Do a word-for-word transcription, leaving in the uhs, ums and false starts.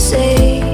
say